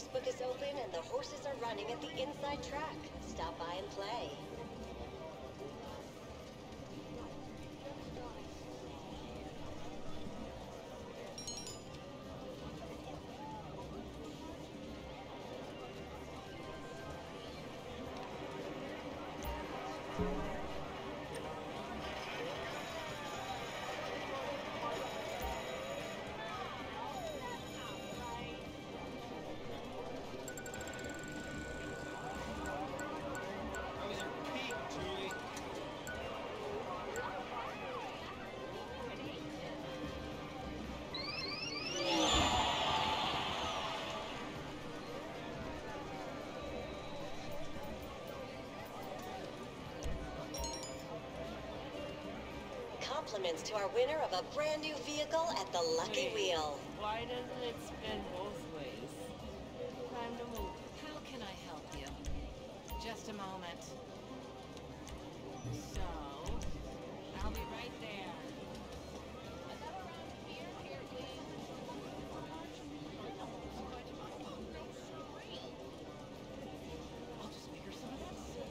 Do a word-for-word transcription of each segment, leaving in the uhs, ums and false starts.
Facebook is open and the horses are running at the inside track. Stop by and play. Compliments to our winner of a brand new vehicle at the Lucky Wait, Wheel. Why doesn't it spin both ways? Time to move. How can I help you? Just a moment. So, I'll be right there. Another round of beer here, please. I'll just make her some of that super.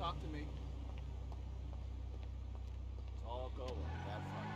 talk to me. It's all going that fun.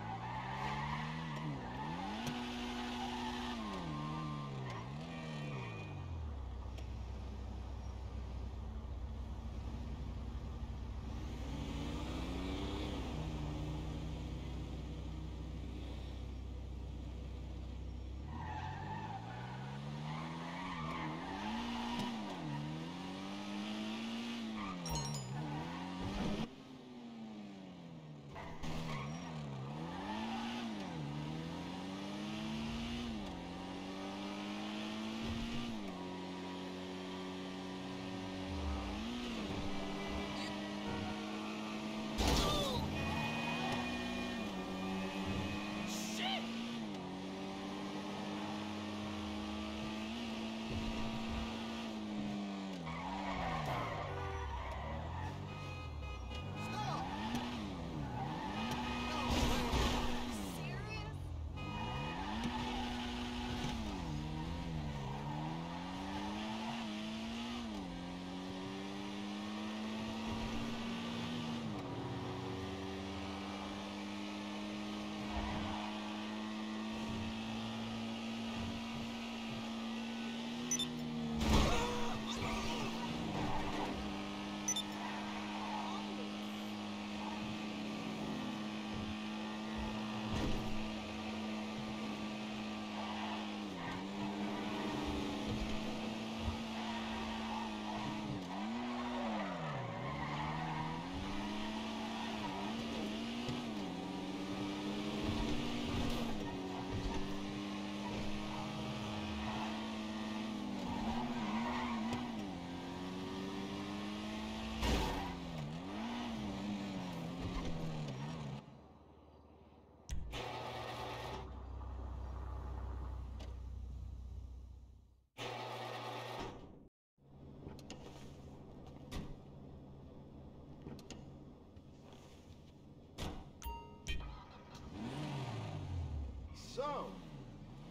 So,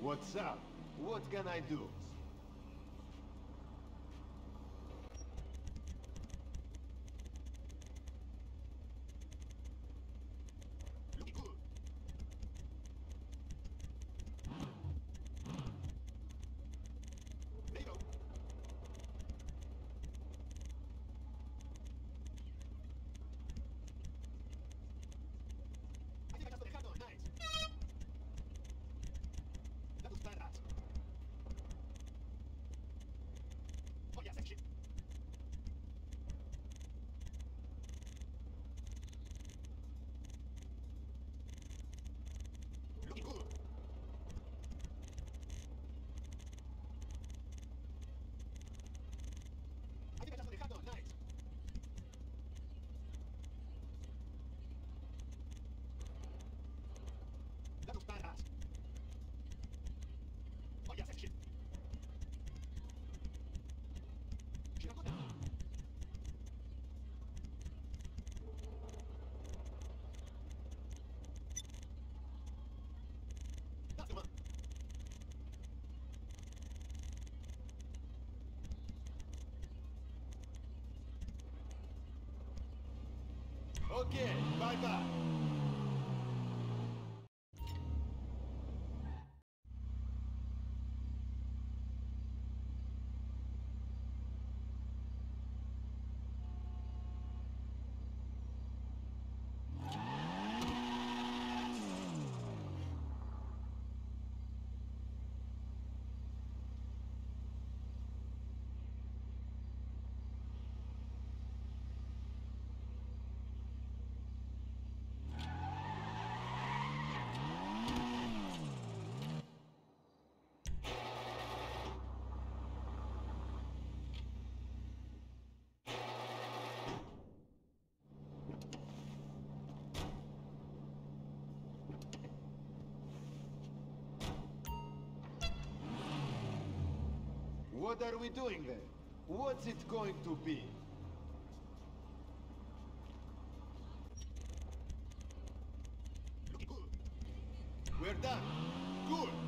what's up? What can I do? Okay, bye-bye. What are we doing there? What's it going to be? We're done. Good.